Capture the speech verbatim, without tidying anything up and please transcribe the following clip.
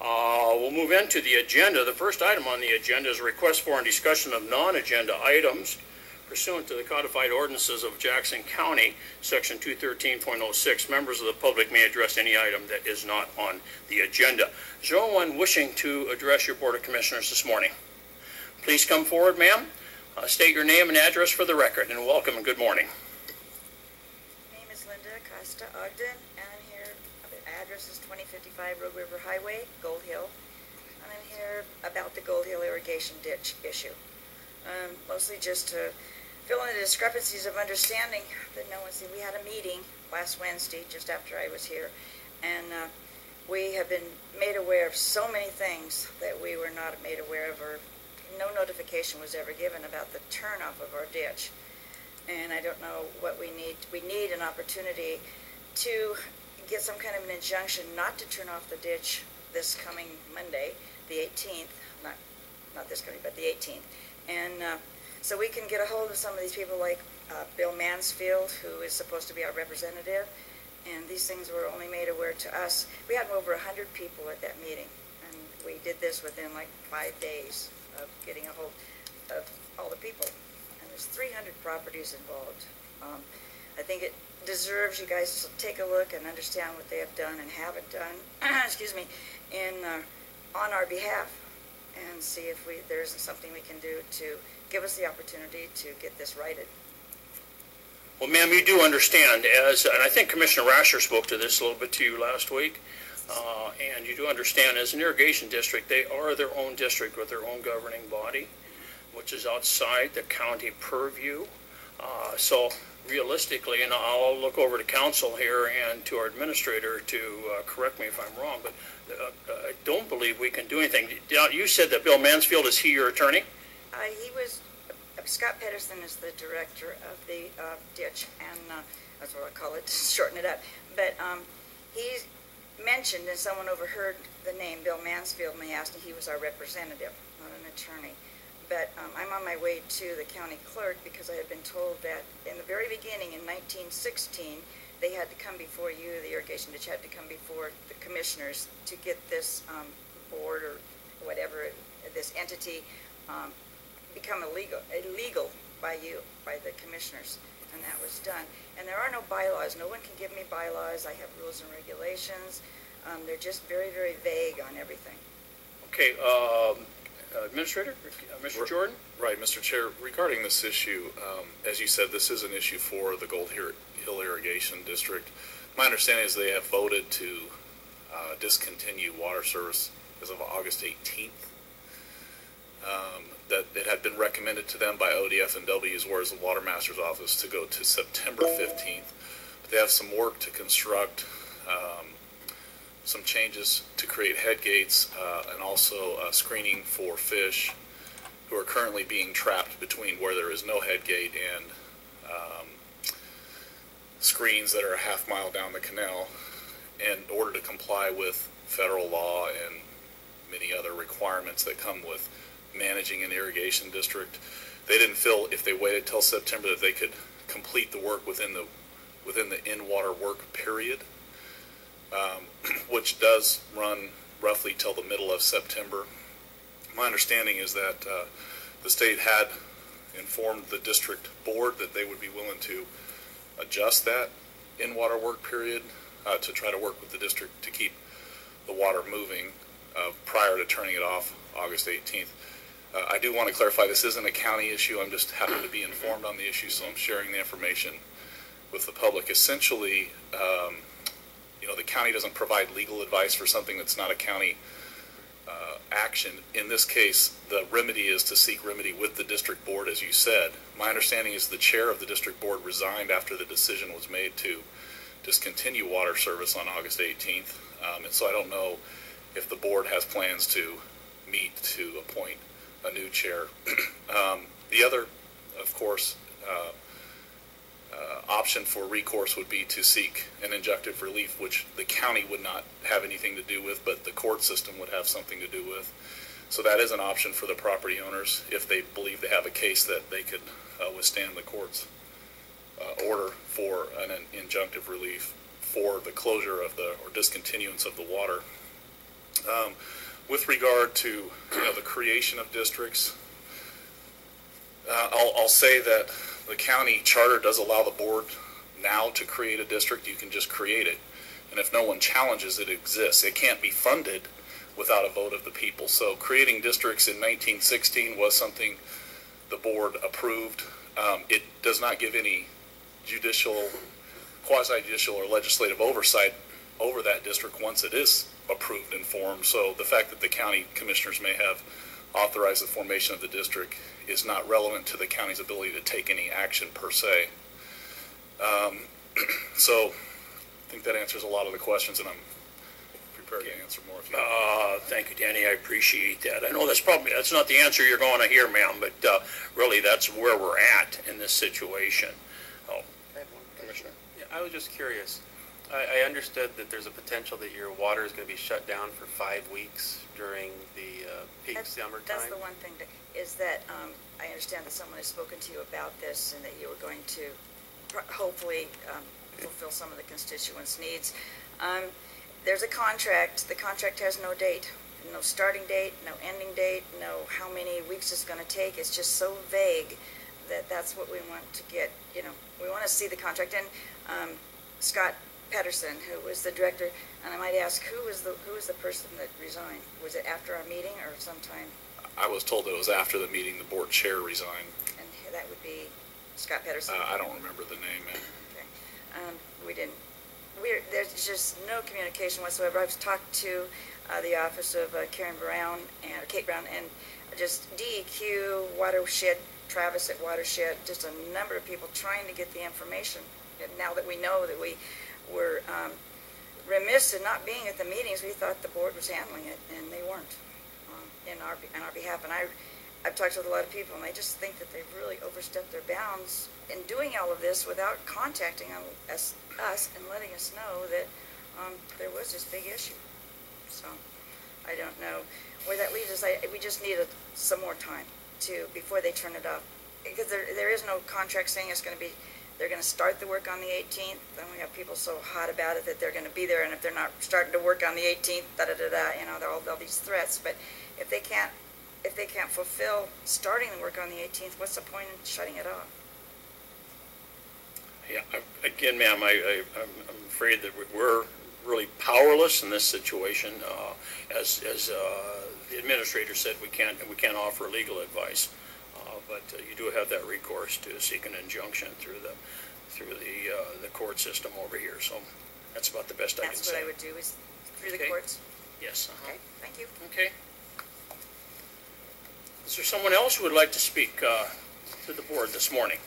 Uh, we'll move into the agenda. The first item on the agenda is a request for and discussion of non-agenda items pursuant to the codified ordinances of Jackson County, section two thirteen point oh six. Members of the public may address any item that is not on the agenda. Is there anyone wishing to address your Board of Commissioners this morning? Please come forward, ma'am. Uh, state your name and address for the record, and welcome and good morning. My name is Linda Acosta-Ogden, and I'm here. The address is twenty fifty-five Road River Highway, Gold Hill, and I'm here about the Gold Hill irrigation ditch issue. Um, mostly just to fill in the discrepancies of understanding that no one said. We had a meeting last Wednesday just after I was here, and uh, we have been made aware of so many things that we were not made aware of, or no notification was ever given about the turnoff of our ditch. And I don't know what we need. We need an opportunity to get some kind of an injunction not to turn off the ditch this coming Monday, the eighteenth, not, not this coming, but the eighteenth. And uh, so we can get a hold of some of these people, like uh, Bill Mansfield, who is supposed to be our representative. And these things were only made aware to us. We had over one hundred people at that meeting, and we did this within like five days of getting a hold of all the people. And there's three hundred properties involved. Um, I think it deserves you guys to take a look and understand what they have done and haven't done, excuse me, in, uh, on our behalf, and see if we, there's something we can do to give us the opportunity to get this righted. Well, ma'am, you do understand, as, and I think Commissioner Rasher spoke to this a little bit to you last week, uh, and you do understand, as an irrigation district, they are their own district with their own governing body, which is outside the county purview. Uh, so realistically, and I'll look over to council here and to our administrator to uh, correct me if I'm wrong, but uh, I don't believe we can do anything. You said that Bill Mansfield, is he your attorney? Uh, he was, uh, Scott Patterson is the director of the uh, ditch, and uh, that's what I call it, to shorten it up. But um, he's mentioned, and someone overheard the name Bill Mansfield, and they asked me, he was our representative, not an attorney. But um, I'm on my way to the county clerk, because I had been told that in the very beginning in nineteen sixteen, they had to come before you, the irrigation ditch had to come before the commissioners to get this um, board or whatever, this entity um, become illegal, illegal by you, by the commissioners, and that was done. And there are no bylaws. No one can give me bylaws. I have rules and regulations. Um, they're just very, very vague on everything. Okay. Um Uh, Administrator, uh, Mister Jordan? Right, Mister Chair, regarding this issue, um, as you said, this is an issue for the Gold Hill Irrigation District. My understanding is they have voted to uh, discontinue water service as of August eighteenth. Um, that it had been recommended to them by O D F and W, as well as the Water Master's Office, to go to September fifteenth. But they have some work to construct, um, some changes to create head gates, uh, and also uh, screening for fish who are currently being trapped between where there is no head gate and um, screens that are a half mile down the canal, in order to comply with federal law and many other requirements that come with managing an irrigation district. They didn't feel if they waited till September that they could complete the work within the within the in-water work period. Um, which does run roughly till the middle of September. My understanding is that uh, the state had informed the district board that they would be willing to adjust that in-water work period uh, to try to work with the district to keep the water moving uh, prior to turning it off August eighteenth. Uh, I do want to clarify, this isn't a county issue. I'm just happen to be informed on the issue, so I'm sharing the information with the public. Essentially, um, you know, the county doesn't provide legal advice for something that's not a county uh, action. In this case, the remedy is to seek remedy with the district board, as you said. My understanding is the chair of the district board resigned after the decision was made to discontinue water service on August eighteenth. Um, and so I don't know if the board has plans to meet to appoint a new chair. um, the other, of course, uh, Uh, option for recourse would be to seek an injunctive relief, which the county would not have anything to do with, but the court system would have something to do with. So that is an option for the property owners if they believe they have a case that they could uh, withstand the court's uh, order for an, an injunctive relief for the closure of the or discontinuance of the water. Um, with regard to you know, the creation of districts, uh, I'll, I'll say that the county charter does allow the board now to create a district. You can just create it, and if no one challenges it, it exists. It can't be funded without a vote of the people. So creating districts in nineteen sixteen was something the board approved. Um, it does not give any judicial, quasi-judicial or legislative oversight over that district once it is approved and formed. So the fact that the county commissioners may have authorized the formation of the district is not relevant to the county's ability to take any action per se. Um, so I think that answers a lot of the questions, and I'm prepared to answer more if you uh, Thank you, Danny. I appreciate that. I know that's probably that's not the answer you're going to hear, ma'am, but uh, really that's where we're at in this situation. Oh, Commissioner. Yeah, I was just curious. I, I understood that there's a potential that your water is going to be shut down for five weeks during the uh, peak that's, summer time. That's the one thing that, is that um, I understand that someone has spoken to you about this and that you were going to hopefully um, fulfill some of the constituents' needs. Um, there's a contract. The contract has no date, no starting date, no ending date, no how many weeks it's going to take. It's just so vague that that's what we want to get. You know, we want to see the contract. And um, Scott Patterson, who was the director, and I might ask, who was the who was the person that resigned? Was it after our meeting or sometime? I was told it was after the meeting. The board chair resigned. And that would be Scott Patterson. Uh, I don't remember the name. Man. Okay, um, we didn't. We're, there's just no communication whatsoever. I've talked to uh, the office of uh, Karen Brown and Kate Brown, and just D E Q Watershed, Travis at Watershed, just a number of people trying to get the information. And now that we know that we were um, remiss in not being at the meetings, we thought the board was handling it, and they weren't um, in our on our behalf. And I. I've talked with a lot of people, and I just think that they've really overstepped their bounds in doing all of this without contacting us, us and letting us know that um, there was this big issue. So I don't know where that leads us. I, we just need a, some more time to before they turn it off, because there there is no contract saying it's going to be. They're going to start the work on the eighteenth. Then we have people so hot about it that they're going to be there, and if they're not starting to work on the eighteenth, da da da da. You know, there are all, all these threats. But if they can't. If they can't fulfill starting the work on the eighteenth, what's the point in shutting it off? Yeah, I, again, ma'am, I, I, I'm afraid that we're really powerless in this situation. Uh, as as uh, the administrator said, we can't we can't offer legal advice, uh, but uh, you do have that recourse to seek an injunction through the through the uh, the court system over here. So that's about the best I can say. That's what I would do is through the courts. Yes. Uh-huh. Okay. Thank you. Okay. Is there someone else who would like to speak uh, to the board this morning?